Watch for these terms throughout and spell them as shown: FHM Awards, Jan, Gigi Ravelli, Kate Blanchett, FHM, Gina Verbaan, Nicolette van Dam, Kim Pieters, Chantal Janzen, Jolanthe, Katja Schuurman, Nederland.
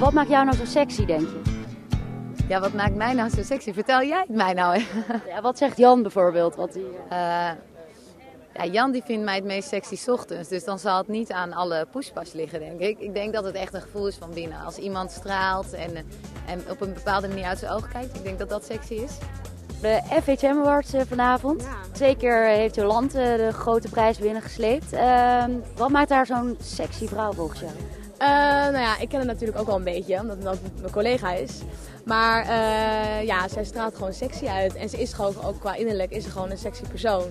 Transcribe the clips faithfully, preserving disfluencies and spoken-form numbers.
Wat maakt jou nou zo sexy, denk je? Ja, wat maakt mij nou zo sexy? Vertel jij het mij nou. Ja, wat zegt Jan bijvoorbeeld? Wat die, uh... Ja, Jan die vindt mij het meest sexy 's ochtends, dus dan zal het niet aan alle poespas liggen, denk ik. Ik denk dat het echt een gevoel is van binnen. Als iemand straalt en, en op een bepaalde manier uit zijn ogen kijkt, ik denk dat dat sexy is. De F H M Awards vanavond. Ja. Twee keer heeft Jolanthe de grote prijs binnengesleept. Uh, wat maakt haar zo'n sexy vrouw volgens jou? Uh, nou ja, ik ken haar natuurlijk ook wel een beetje, omdat dat mijn collega is. Maar uh, ja, zij straalt gewoon sexy uit. En ze is gewoon, ook qua innerlijk, is ze gewoon een sexy persoon.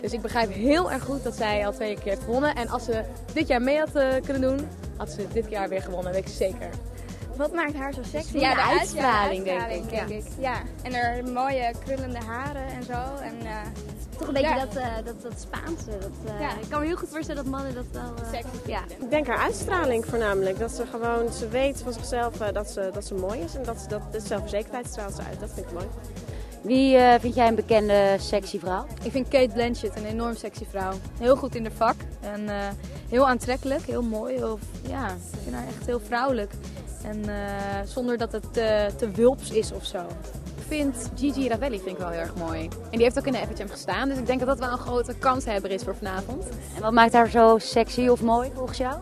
Dus ik begrijp heel erg goed dat zij al twee keer heeft gewonnen. En als ze dit jaar mee had uh, kunnen doen, had ze dit jaar weer gewonnen, weet ik zeker. Wat maakt haar zo sexy? Ja, de, de uitstraling, uitstraling, denk ik. Denk ik. Ja. Ja. En haar mooie krullende haren en zo. En, uh, toch een beetje ja. dat, uh, dat, dat Spaanse. Dat, uh, ja. Ik kan me heel goed voorstellen dat mannen dat wel... Uh, sexy ja. Ik denk haar uitstraling voornamelijk. Dat ze gewoon, ze weet van zichzelf uh, dat, ze, dat ze mooi is. En dat ze, dat, de zelfverzekerdheid straalt ze uit. Dat vind ik mooi. Wie uh, vind jij een bekende sexy vrouw? Ik vind Kate Blanchett een enorm sexy vrouw. Heel goed in haar vak. En uh, heel aantrekkelijk, heel mooi. Heel, ja, ik vind haar echt heel vrouwelijk. En uh, zonder dat het uh, te wulps is of zo. Ik vind Gigi Ravelli vind ik wel heel erg mooi. En die heeft ook in de F H M gestaan. Dus ik denk dat dat wel een grote kanshebber is voor vanavond. En wat maakt haar zo sexy of mooi volgens jou?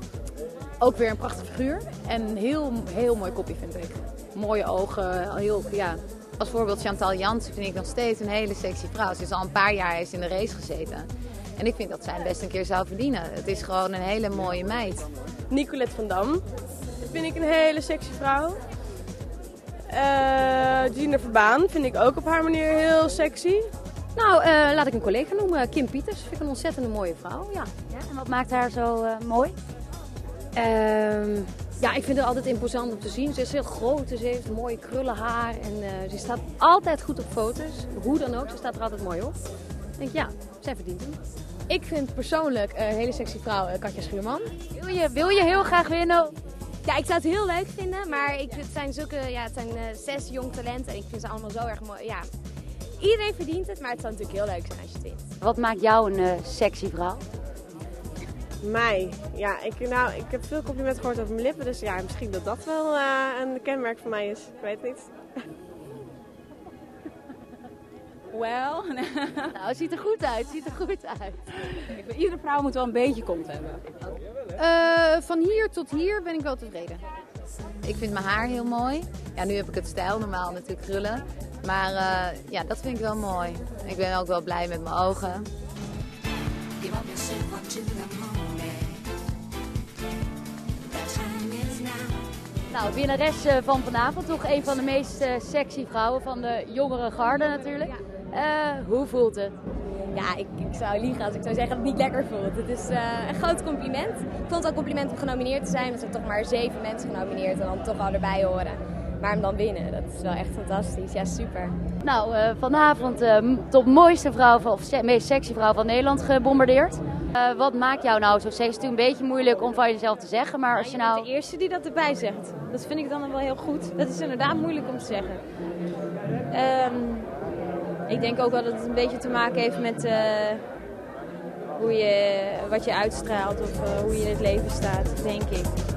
Ook weer een prachtig figuur. En een heel, heel mooi kopje vind ik. Mooie ogen. Heel, ja. Als voorbeeld Chantal Janzen vind ik nog steeds een hele sexy vrouw. Ze is al een paar jaar in de race gezeten. En ik vind dat zij best een keer zou verdienen. Het is gewoon een hele mooie meid. Nicolette van Dam. Vind ik een hele sexy vrouw. Uh, Gina Verbaan vind ik ook op haar manier heel sexy. Nou, uh, laat ik een collega noemen. Kim Pieters vind ik een ontzettend mooie vrouw. Ja. Ja, en wat maakt haar zo uh, mooi? Uh, ja, ik vind haar altijd imposant om te zien. Ze is heel groot, dus ze heeft mooie krullen haar. En uh, ze staat altijd goed op foto's. Hoe dan ook, ze staat er altijd mooi op. Ik denk, ja, zij verdient hem. Ik vind persoonlijk een uh, hele sexy vrouw uh, Katja Schuurman. Wil je, wil je heel graag winnen? Ja, ik zou het heel leuk vinden, maar ik, het zijn, zulke, ja, het zijn uh, zes jong talenten en ik vind ze allemaal zo erg mooi. Ja, iedereen verdient het, maar het zou natuurlijk heel leuk zijn als je het wint. Wat maakt jou een uh, sexy vrouw? Mij? Ja, ik, nou, ik heb veel complimenten gehoord over mijn lippen, dus ja, misschien dat dat wel uh, een kenmerk van mij is. Ik weet het niet. Wel, nou, het ziet er goed uit, ziet er goed uit. Vind, iedere vrouw moet wel een beetje kont hebben. Uh, van hier tot hier ben ik wel tevreden. Ik vind mijn haar heel mooi. Ja, nu heb ik het stijl, normaal natuurlijk krullen. Maar uh, ja, dat vind ik wel mooi. Ik ben ook wel blij met mijn ogen. Nou, winnares van vanavond, toch een van de meest sexy vrouwen van de jongere garde natuurlijk. Uh, hoe voelt het? Ja, ik, ik zou liegen als ik zou zeggen dat het niet lekker voelt. Het is uh, een groot compliment. Ik vond het wel een compliment om genomineerd te zijn. Er zijn toch maar zeven mensen genomineerd en dan toch al erbij horen. Maar hem dan winnen, dat is wel echt fantastisch. Ja, super. Nou, uh, vanavond uh, tot mooiste vrouw van, of se meest sexy vrouw van Nederland gebombardeerd. Uh, wat maakt jou nou zo sexy? Het is natuurlijk een beetje moeilijk om van jezelf te zeggen, maar als je nou... Je bent de eerste die dat erbij zegt. Dat vind ik dan wel heel goed. Dat is inderdaad moeilijk om te zeggen. Um... Ik denk ook wel dat het een beetje te maken heeft met uh, hoe je, wat je uitstraalt of uh, hoe je in het leven staat, denk ik.